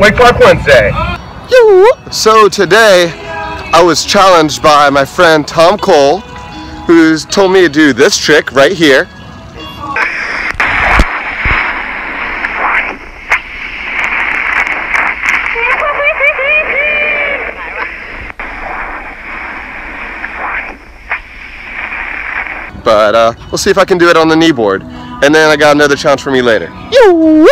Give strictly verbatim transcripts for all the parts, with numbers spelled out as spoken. Wake Park Wednesday. So today I was challenged by my friend Tom Kohl, who's told me to do this trick right here. But uh, we'll see if I can do it on the knee board. And then I got another challenge for me later. Yo!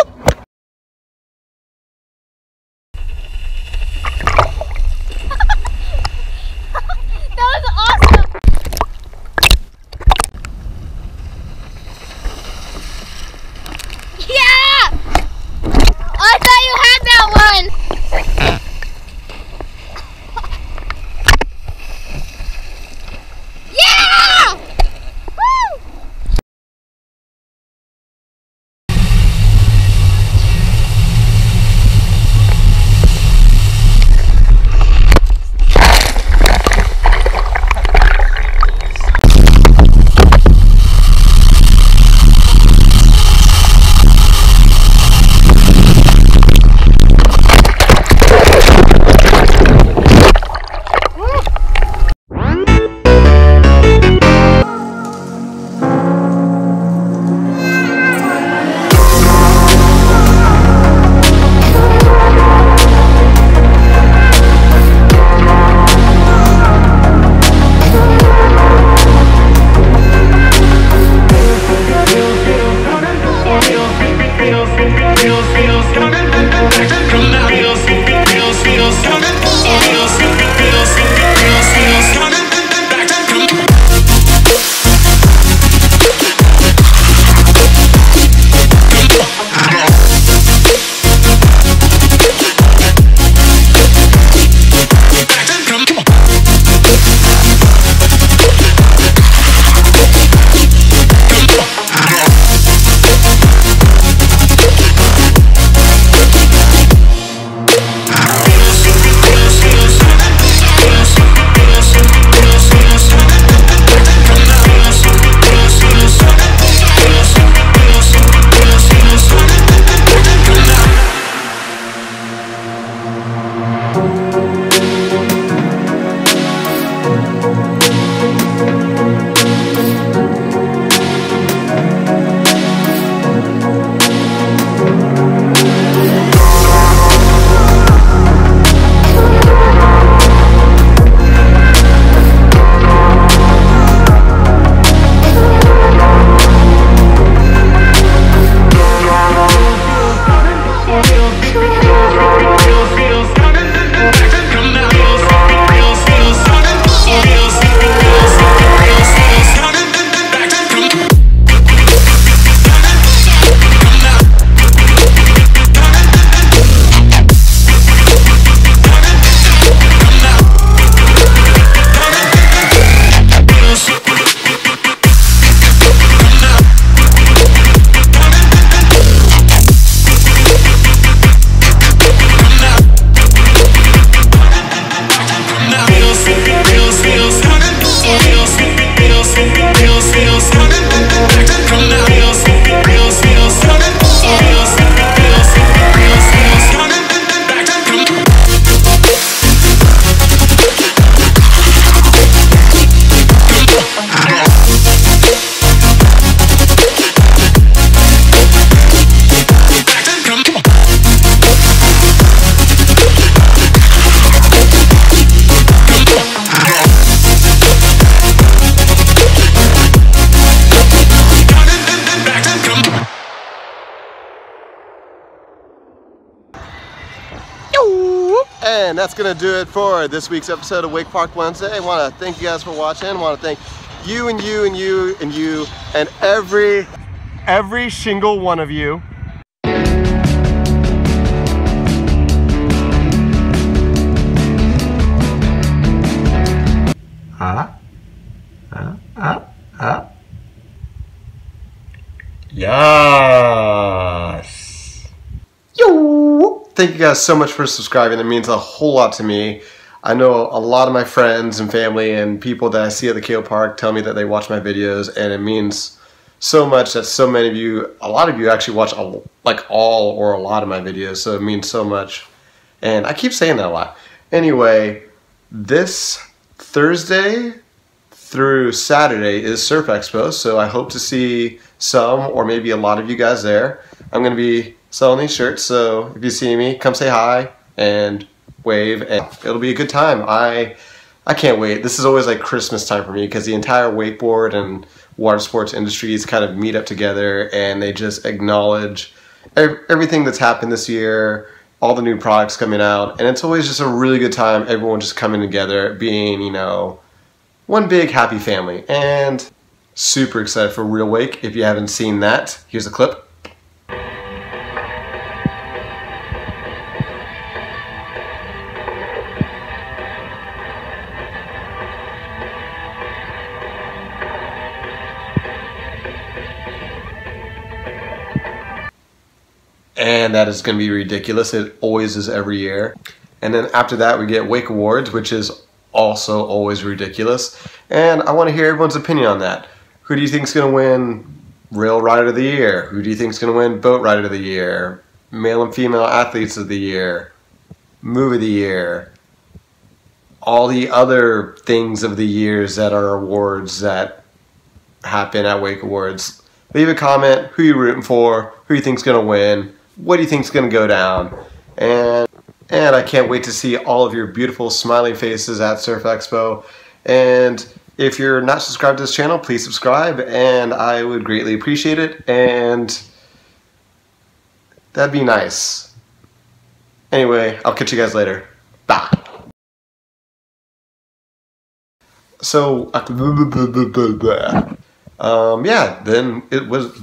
And that's going to do it for this week's episode of Wake Park Wednesday. I want to thank you guys for watching. I want to thank you and you and you and you and every, every single one of you. Huh? Huh? Huh? Huh? Yes! Yo! Thank you guys so much for subscribing. It means a whole lot to me. I know a lot of my friends and family and people that I see at the K O Park tell me that they watch my videos, and it means so much that so many of you, a lot of you actually watch a, like all or a lot of my videos, so it means so much. And I keep saying that a lot. Anyway, this Thursday through Saturday is Surf Expo, so I hope to see some or maybe a lot of you guys there. I'm going to be selling these shirts, so if you see me, come say hi and wave, and it'll be a good time. I I can't wait. This is always like Christmas time for me because the entire wakeboard and water sports industries kind of meet up together and they just acknowledge ev everything that's happened this year, all the new products coming out, and it's always just a really good time, everyone just coming together, being, you know, one big happy family. And super excited for Real Wake. If you haven't seen that, here's a clip. And that is going to be ridiculous. It always is every year. And then after that, we get Wake Awards, which is also always ridiculous. And I want to hear everyone's opinion on that. Who do you think is going to win Rail Rider of the Year? Who do you think is going to win Boat Rider of the Year? Male and Female Athletes of the Year? Move of the Year? All the other things of the years that are awards that happen at Wake Awards. Leave a comment. Who you rooting for? Who you think is going to win? What do you think is going to go down? And and I can't wait to see all of your beautiful smiling faces at Surf Expo. And if you're not subscribed to this channel, please subscribe, and I would greatly appreciate it. And that'd be nice. Anyway, I'll catch you guys later. Bye. So, um, yeah, then it was.